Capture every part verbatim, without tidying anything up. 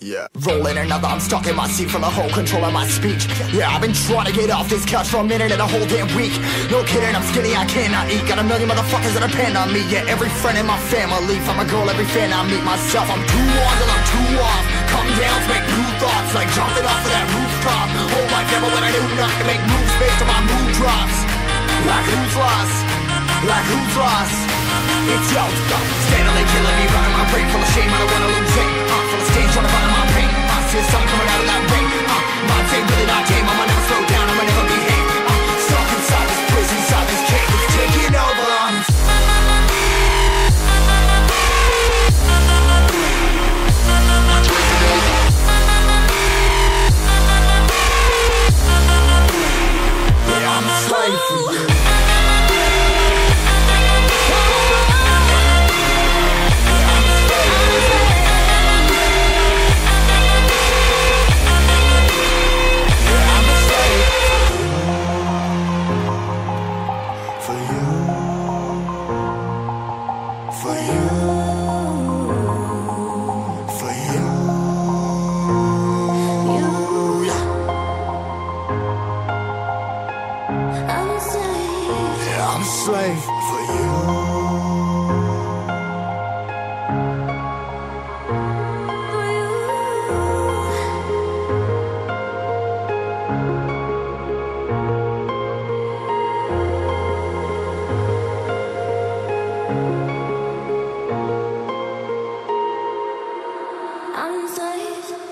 Yeah. Rolling another, I'm stuck in my seat from the whole control of my speech. Yeah, I've been trying to get off this couch for a minute and a whole damn week. No kidding, I'm skinny, I cannot eat. Got a million motherfuckers that depend on me. Yeah, every friend in my family, from a girl, every fan I meet myself. I'm too on till I'm too off. Come down, make new thoughts, like jumping off of that rooftop. Whole life never what I do not to make moves based on my mood drops. Like who's lost? Like who's lost? It's yo, steadily killing me, running my brain full of shame. I don't wanna lose it. I'm full of stage, trying to find my pain. I see something coming out of that brain. Uh, my day, really not game. I'ma never slow down, I'ma never behave. I'm stuck inside this prison, inside this cage. It's taking over. Yeah, I'm a slave for you.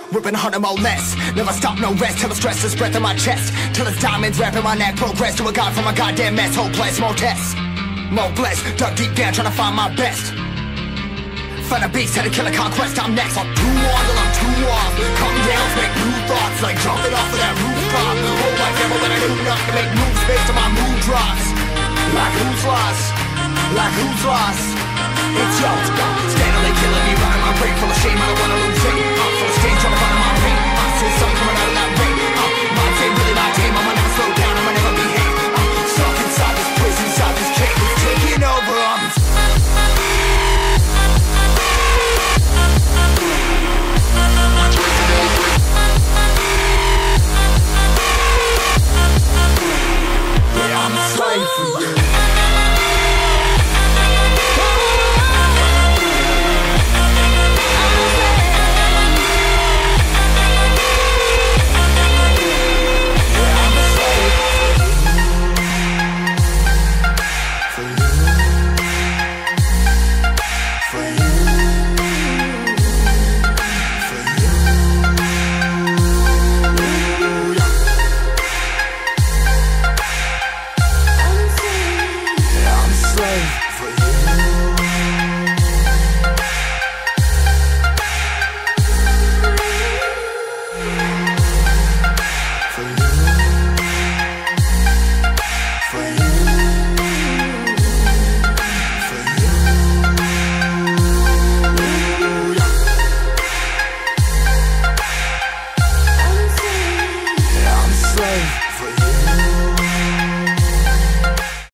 Ripping hard and more less, never stop, no rest, till the stress is breath in my chest, till it's diamonds wrapping my neck, progress to a god from a goddamn mess, hopeless, more tests, more blessed, dug deep down, trying to find my best, find a beast, had to kill a conquest, I'm next, I'm too on till I'm too off, come down, make new thoughts, like jumping off of that rooftop, whole life never what I do not to make moves based on my mood drops, like who's lost, like who's lost. It's yo, steadily killing me, running my brain full of shame. I don't wanna lose it. I'm full of stage, trying to find my pain. I see something coming out.